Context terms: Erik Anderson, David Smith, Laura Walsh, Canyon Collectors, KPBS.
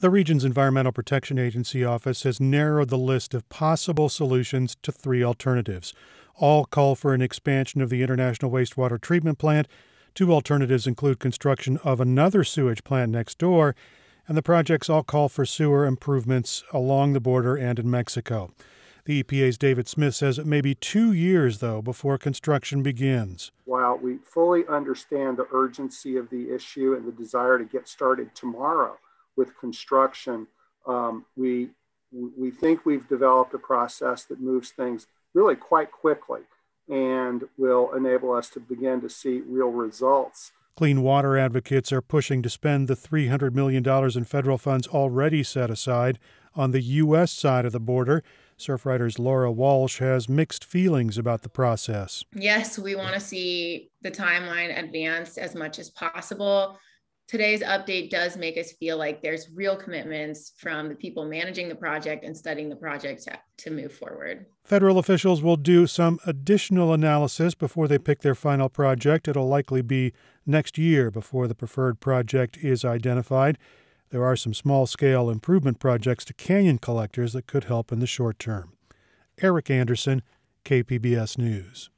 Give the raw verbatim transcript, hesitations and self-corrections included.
The region's Environmental Protection Agency office has narrowed the list of possible solutions to three alternatives. All call for an expansion of the International Wastewater Treatment Plant. Two alternatives include construction of another sewage plant next door, and the projects all call for sewer improvements along the border and in Mexico. The E P A's David Smith says it may be two years, though, before construction begins. While we fully understand the urgency of the issue and the desire to get started tomorrow with construction, um, we, we think we've developed a process that moves things really quite quickly and will enable us to begin to see real results. Clean water advocates are pushing to spend the three hundred million dollars in federal funds already set aside on the U S side of the border. Surfrider's Laura Walsh has mixed feelings about the process. Yes, we want to see the timeline advanced as much as possible. Today's update does make us feel like there's real commitments from the people managing the project and studying the project to, to move forward. Federal officials will do some additional analysis before they pick their final project. It'll likely be next year before the preferred project is identified. There are some small-scale improvement projects to Canyon Collectors that could help in the short term. Erik Anderson, K P B S News.